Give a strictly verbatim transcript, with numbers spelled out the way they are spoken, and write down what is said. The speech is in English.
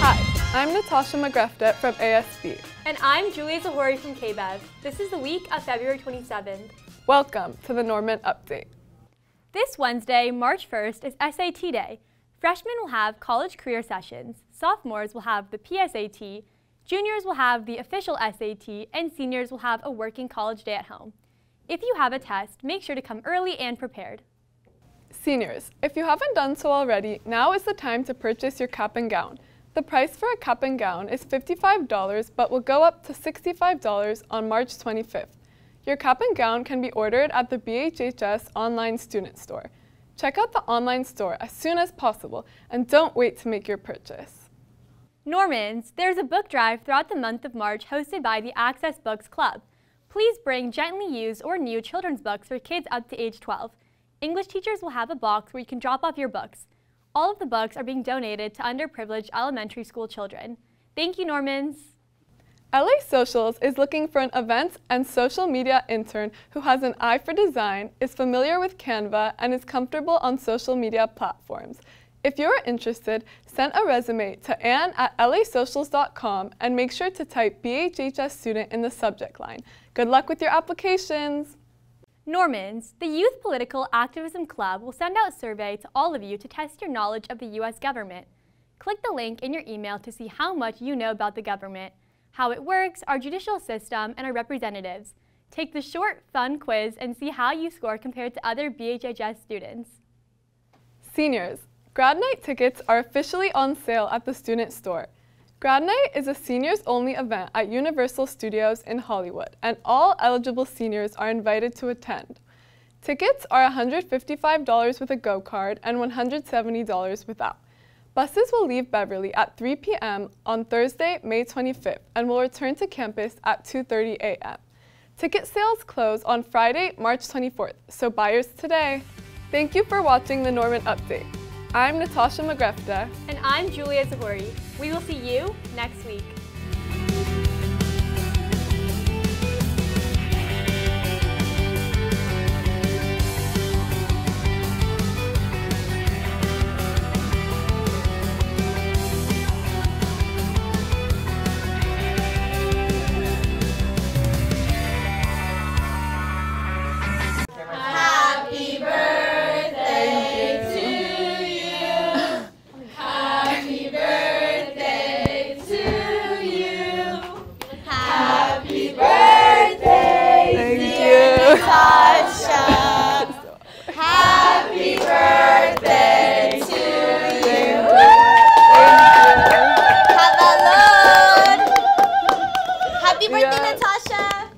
Hi, I'm Natasha Magrefte from A S B. And I'm Julia Tabatabai from K B E V. This is the week of February twenty-seventh. Welcome to the Norman Update. This Wednesday, March first, is S A T Day. Freshmen will have college career sessions, sophomores will have the P S A T, juniors will have the official S A T, and seniors will have a working college day at home. If you have a test, make sure to come early and prepared. Seniors, if you haven't done so already, now is the time to purchase your cap and gown. The price for a cap and gown is fifty-five dollars but will go up to sixty-five dollars on March twenty-fifth. Your cap and gown can be ordered at the B H H S online student store. Check out the online store as soon as possible and don't wait to make your purchase. Normans, there's a book drive throughout the month of March hosted by the Access Books Club. Please bring gently used or new children's books for kids up to age twelve. English teachers will have a box where you can drop off your books. All of the books are being donated to underprivileged elementary school children. Thank you, Normans. L A Socials is looking for an events and social media intern who has an eye for design, is familiar with Canva, and is comfortable on social media platforms. If you're interested, send a resume to Anne at L A socials dot com and make sure to type B H H S student in the subject line. Good luck with your applications! Normans, the Youth Political Activism Club will send out a survey to all of you to test your knowledge of the U S government. Click the link in your email to see how much you know about the government, how it works, our judicial system, and our representatives. Take the short, fun quiz and see how you score compared to other B H H S students. Seniors, grad night tickets are officially on sale at the student store. Grad night is a seniors-only event at Universal Studios in Hollywood, and all eligible seniors are invited to attend. Tickets are one hundred fifty-five dollars with a go card and one hundred seventy dollars without. Buses will leave Beverly at three p m on Thursday, May twenty-fifth, and will return to campus at two thirty a m Ticket sales close on Friday, March twenty-fourth, so buyers today. Thank you for watching the Norman Update. I'm Natasha Magrefte. And I'm Julia Tabatabai. We will see you next week. Happy birthday, yeah. Natasha!